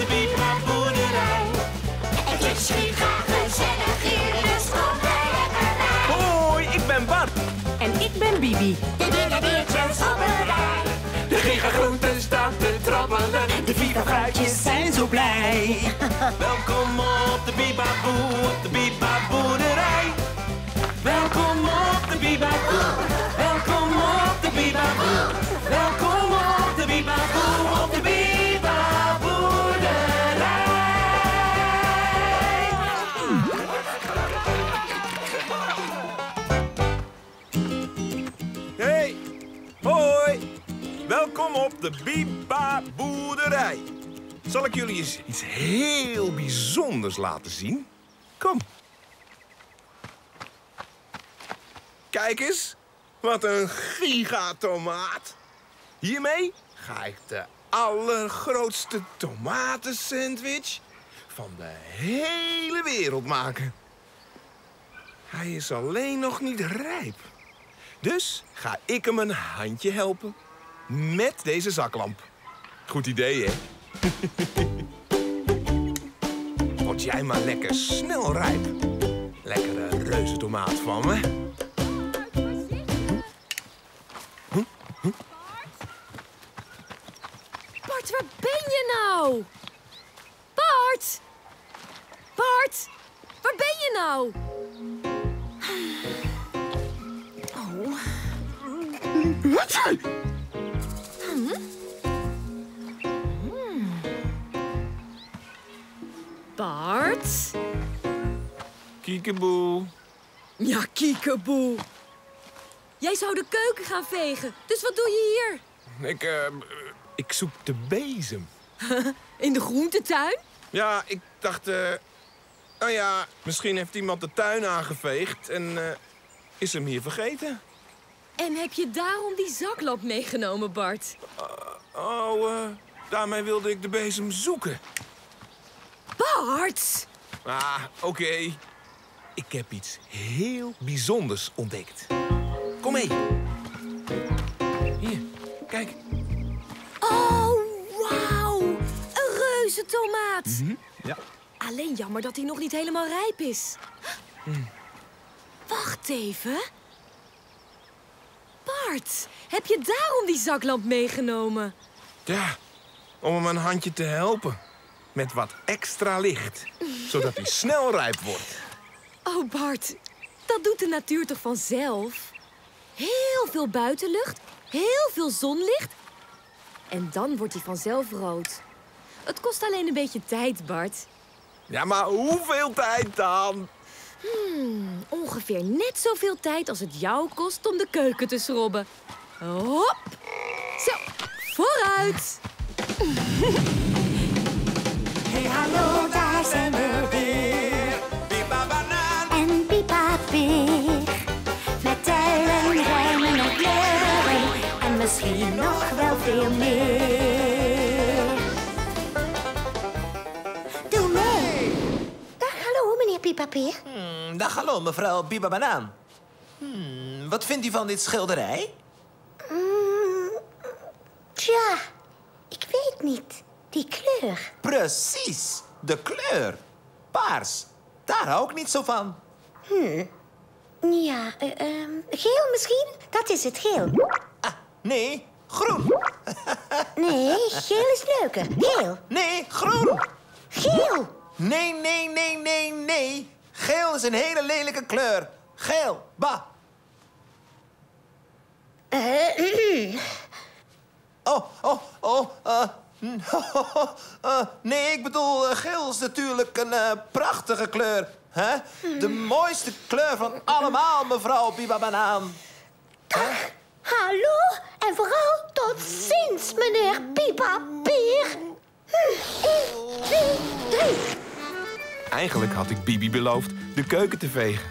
op de Biba-boerderij. Het is giga gezellig hier, dus kom er lekker bij. Hoi, ik ben Bart. En ik ben Bibi. De dingedeertjes op de rij. De gigagroentes staan te trappelen. De Viva-fruitjes zijn zo blij. Welkom op de Biba-boerderij. Welkom op de Biba-boerderij. Welkom op de Biba-boerderij. Welkom op de Biba-boerderij. Op de Biba-boerderij. Hey, hoi. Welkom op de Biba-boerderij. Zal ik jullie eens iets heel bijzonders laten zien? Kom. Kijk eens, wat een gigatomaat. Hiermee ga ik de allergrootste tomatensandwich van de hele wereld maken. Hij is alleen nog niet rijp. Dus ga ik hem een handje helpen met deze zaklamp. Goed idee, hè? Word jij maar lekker snel rijp. Lekkere reuzentomaat van me. Bart, waar ben je nou? Bart! Bart, waar ben je nou? Oh. Bart? Kiekeboe. Ja, kiekeboe. Jij zou de keuken gaan vegen, dus wat doe je hier? Ik zoek de bezem. In de groentetuin? Ja, ik dacht... nou ja, misschien heeft iemand de tuin aangeveegd en is hem hier vergeten. En heb je daarom die zaklamp meegenomen, Bart? Daarmee wilde ik de bezem zoeken. Bart! Ah, oké. Ik heb iets heel bijzonders ontdekt. Kom mee. Hier, kijk. Oh, wauw. Een reuzentomaat. Ja. Alleen jammer dat hij nog niet helemaal rijp is. Wacht even. Bart, heb je daarom die zaklamp meegenomen? Ja, om hem een handje te helpen. Met wat extra licht, zodat hij snel rijp wordt. Oh, Bart, dat doet de natuur toch vanzelf? Heel veel buitenlucht, heel veel zonlicht. En dan wordt hij vanzelf rood. Het kost alleen een beetje tijd, Bart. Ja, maar hoeveel tijd dan? Ongeveer net zoveel tijd als het jou kost om de keuken te schrobben. Hop! Zo, vooruit! Hey, hallo, daar zijn we weer. Biba Banaan en Biba Piek. Met tellen, rijmen en kleuren. En misschien nog wel veel meer. Doe mee. Dag, hallo, meneer Biba Piek. Dag, hallo, mevrouw Biba Banaan. Wat vindt u van dit schilderij? Tja, ik weet niet. Die kleur. Precies, de kleur. Paars, daar hou ik niet zo van. Ja, geel misschien? Dat is het geel. Ah, nee, groen. Nee, geel is leuker. Geel. Nee, groen. Geel. Nee, nee, nee, nee, nee. Geel is een hele lelijke kleur. Geel, bah. Nee, ik bedoel, geel is natuurlijk een prachtige kleur. Hè? De mooiste kleur van allemaal, mevrouw Biba Banaan. Dag, hallo en vooral tot ziens, meneer Biba Piek. 1, 2, 3. Eigenlijk had ik Bibi beloofd de keuken te vegen.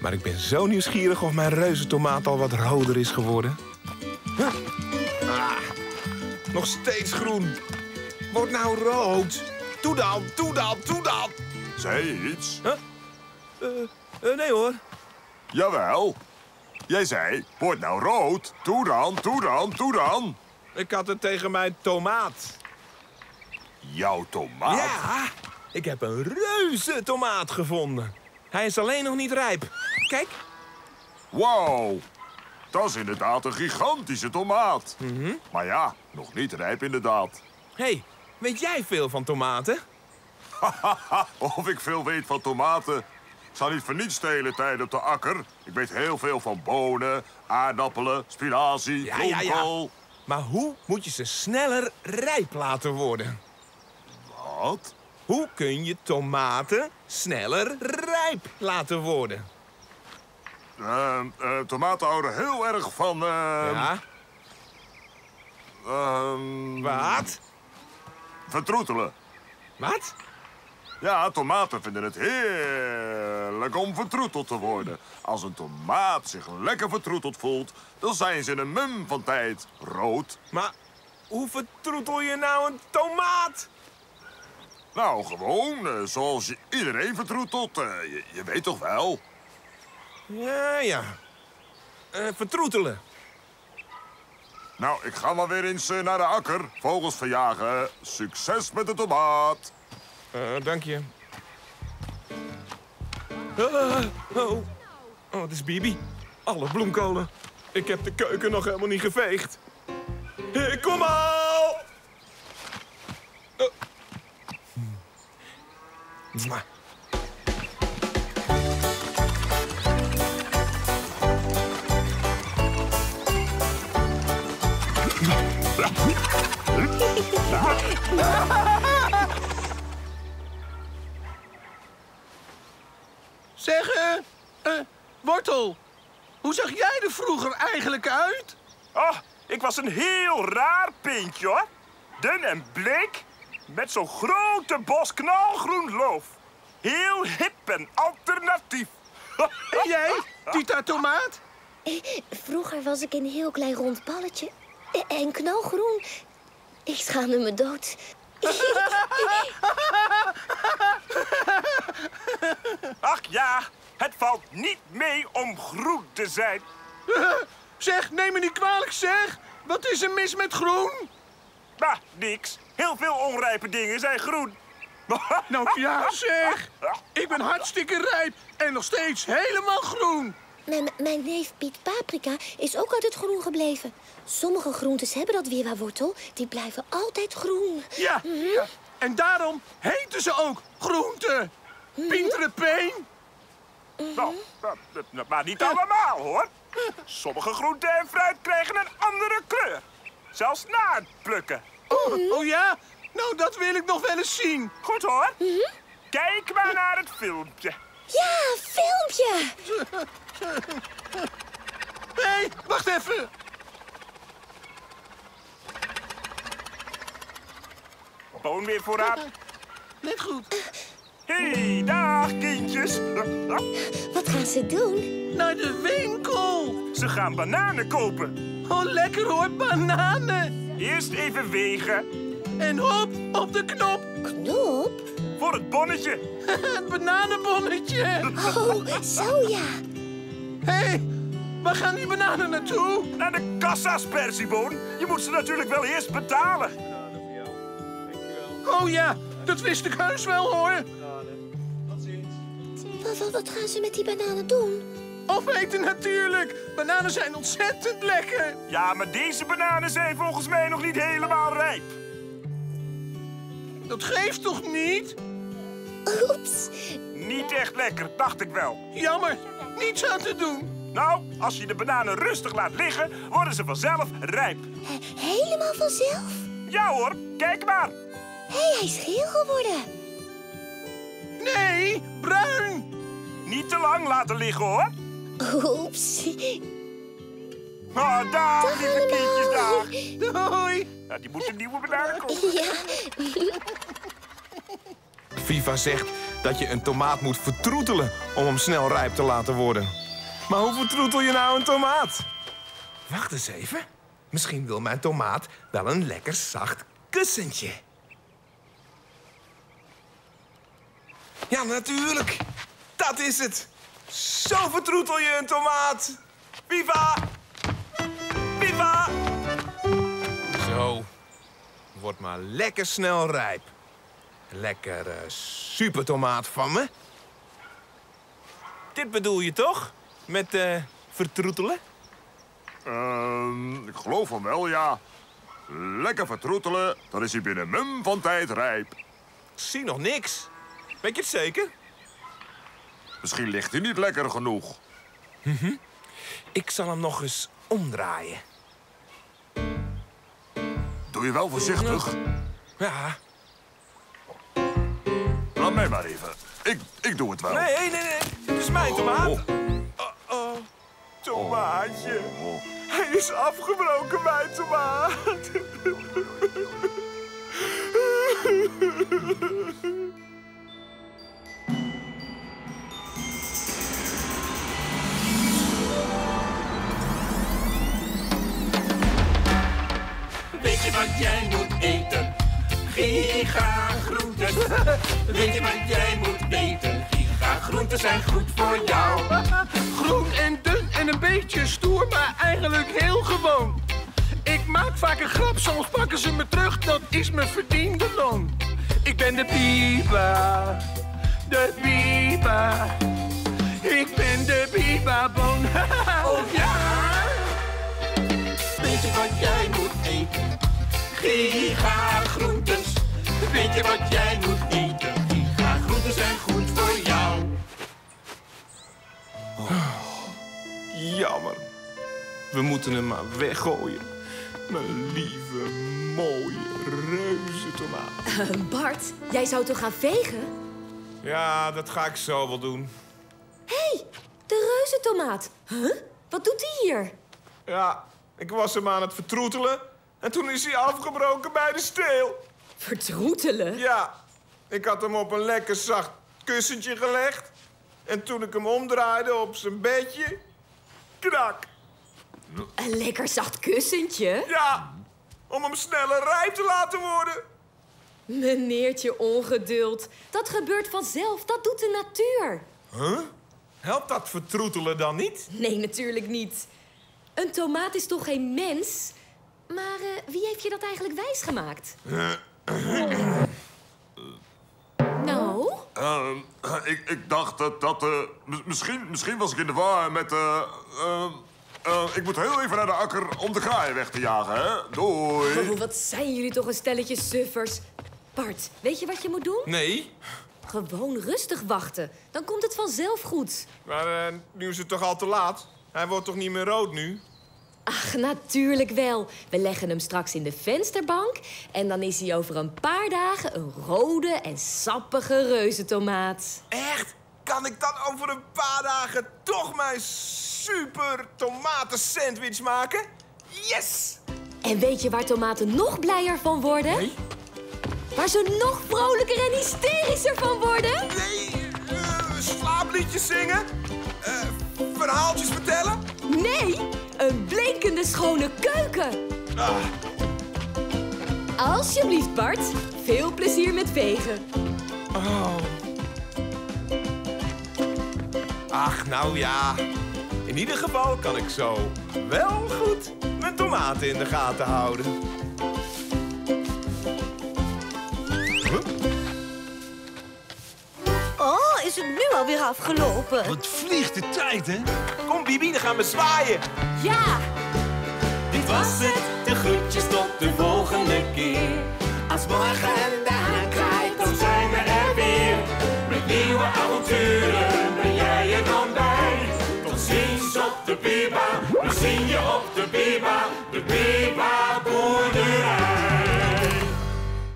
Maar ik ben zo nieuwsgierig of mijn reuzentomaat al wat roder is geworden. Nog steeds groen. Word nou rood. Doe dan, doe dan, doe dan. Zeg je iets? Huh? Nee hoor. Jawel. Jij zei, word nou rood. Doe dan, doe dan, doe dan. Ik had het tegen mijn tomaat. Jouw tomaat? Ja, ik heb een reuze tomaat gevonden. Hij is alleen nog niet rijp. Kijk. Wow, dat is inderdaad een gigantische tomaat. Maar ja, nog niet rijp inderdaad. Hé, weet jij veel van tomaten? Of ik veel weet van tomaten? Ik sta niet voor niets de hele tijd op de akker. Ik weet heel veel van bonen, aardappelen, spinazie, bloemkool. Maar hoe moet je ze sneller rijp laten worden? Wat? Hoe kun je tomaten sneller rijp laten worden? Tomaten houden heel erg van... Wat? Vertroetelen. Wat? Ja, tomaten vinden het heerlijk om vertroeteld te worden. Als een tomaat zich lekker vertroeteld voelt, dan zijn ze in een mum van tijd rood. Maar hoe vertroetel je nou een tomaat? Nou, gewoon zoals je iedereen vertroetelt. Je weet toch wel? Ja. Vertroetelen. Nou, ik ga maar weer eens naar de akker. Vogels verjagen. Succes met de tomaat. Dank je. Oh, het is Bibi. Alle bloemkolen. Ik heb de keuken nog helemaal niet geveegd. Kom al! Zeg, Wortel, hoe zag jij er vroeger eigenlijk uit? Oh, ik was een heel raar pintje, hoor. Dun en bleek, met zo'n grote bos knalgroen loof. Heel hip en alternatief. En jij, Tita Tomaat? Vroeger was ik een heel klein rond balletje. En knalgroen. Ik schaamde me dood. Ach ja, het valt niet mee om groen te zijn. Zeg, neem me niet kwalijk, zeg. Wat is er mis met groen? Bah, niks. Heel veel onrijpe dingen zijn groen. Nou ja, zeg. Ik ben hartstikke rijp en nog steeds helemaal groen. Mijn neef Piet Paprika is ook altijd groen gebleven. Sommige groentes hebben dat wiwawortel, die blijven altijd groen. Ja, en daarom heten ze ook groenten. Pienterepeen. Nou, maar niet allemaal, hoor. Sommige groenten en fruit krijgen een andere kleur. Zelfs na het plukken. Oh ja? Nou, dat wil ik nog wel eens zien. Goed, hoor. Kijk maar naar het filmpje. Ja, filmpje! Hé, wacht even! Boon weer vooruit. Net goed. Hé, dag kindjes. Wat gaan ze doen? Naar de winkel. Ze gaan bananen kopen. Oh, lekker hoor, bananen. Eerst even wegen. En hop, op de knop. Knop? Voor het bonnetje. Het bananenbonnetje. Oh, zo ja. Hé, waar gaan die bananen naartoe? Naar de kassa's, Persiboon. Je moet ze natuurlijk wel eerst betalen. Bananen voor jou. Dankjewel. Oh ja, dat wist ik heus wel, hoor. Bananen. Tot ziens. Wat gaan ze met die bananen doen? Opeten natuurlijk. Bananen zijn ontzettend lekker. Ja, maar deze bananen zijn volgens mij nog niet helemaal rijp. Dat geeft toch niet? Oeps. Niet echt lekker, dacht ik wel. Jammer, niets aan te doen. Nou, als je de bananen rustig laat liggen, worden ze vanzelf rijp. Helemaal vanzelf? Ja hoor, kijk maar. Hé, hij is geel geworden. Nee, bruin. Niet te lang laten liggen, hoor. Oeps. Oh, dag, lieve kindjes, dag. Doei. Nou, die moet een nieuwe banaan kopen. Ja. Viva zegt dat je een tomaat moet vertroetelen om hem snel rijp te laten worden. Maar hoe vertroetel je nou een tomaat? Wacht eens even. Misschien wil mijn tomaat wel een lekker zacht kussentje. Ja, natuurlijk. Dat is het. Zo vertroetel je een tomaat. Viva! Viva! Zo. Wordt maar lekker snel rijp. lekkere supertomaat van me. Dit bedoel je toch? Met vertroetelen? Ik geloof van wel, ja. Lekker vertroetelen, dan is hij binnen mum van tijd rijp. Ik zie nog niks. Weet je het zeker? Misschien ligt hij niet lekker genoeg. Mm-hmm. Ik zal hem nog eens omdraaien. Doe je wel voorzichtig? Ja. Laat mij maar even. Ik doe het wel. Nee. Het is mijn tomaat. Oh. Tomaatje. Oh. Hij is afgebroken, mijn tomaat. Weet je wat jij moet eten? Gigagroentes. Weet je wat jij moet eten? Gigagroentes zijn goed voor jou. Groen en dun en een beetje stoer, maar eigenlijk heel gewoon. Ik maak vaak een grap, soms pakken ze me terug, dat is mijn verdiende loon. Ik ben de Biba, de Biba. Ik ben de Biba-boon. Oh ja! Weet je wat jij moet eten? Gigagroentes. Weet je wat jij moet eten? Gigagroentes zijn goed voor jou. Oh, jammer. We moeten hem maar weggooien. Mijn lieve, mooie, reuze tomaat. Bart, jij zou toch gaan vegen? Ja, dat ga ik zo wel doen. Hé, de reuze tomaat. Huh? Wat doet die hier? Ja. Ik was hem aan het vertroetelen en toen is hij afgebroken bij de steel. Vertroetelen? Ja, ik had hem op een lekker zacht kussentje gelegd. En toen ik hem omdraaide op zijn bedje, krak. Een lekker zacht kussentje? Ja, om hem sneller rijp te laten worden. Meneertje ongeduld, dat gebeurt vanzelf, dat doet de natuur. Huh? Helpt dat vertroetelen dan niet? Nee, natuurlijk niet. Een tomaat is toch geen mens? Maar wie heeft je dat eigenlijk wijsgemaakt? Nou? Ik dacht dat... misschien was ik in de war met... ik moet heel even naar de akker om de kraaien weg te jagen, hè? Doei! Oh, wat zijn jullie toch een stelletje suffers. Bart, weet je wat je moet doen? Nee. Gewoon rustig wachten. Dan komt het vanzelf goed. Maar nu is het toch al te laat? Hij wordt toch niet meer rood nu? Ach, natuurlijk wel. We leggen hem straks in de vensterbank... en dan is hij over een paar dagen een rode en sappige reuzentomaat. Echt? Kan ik dan over een paar dagen toch mijn super tomatensandwich maken? Yes! En weet je waar tomaten nog blijer van worden? Nee? Waar ze nog vrolijker en hysterischer van worden? Nee, slaapliedjes zingen... verhaaltjes vertellen? Nee, een blinkende schone keuken. Ah. Alsjeblieft, Bart. Veel plezier met vegen. Oh. Ach, nou ja. In ieder geval kan ik zo wel goed mijn tomaten in de gaten houden. Is het nu alweer afgelopen? Wat vliegt de tijd, hè? Kom, Bibi, dan gaan we zwaaien. Ja! Dit was het, de groetjes tot de volgende keer. Als morgen de haan kraait, dan zijn we er weer. Met nieuwe avonturen ben jij er dan bij. Tot ziens op de Biba, we zien je op de Biba, de Biba-boerderij.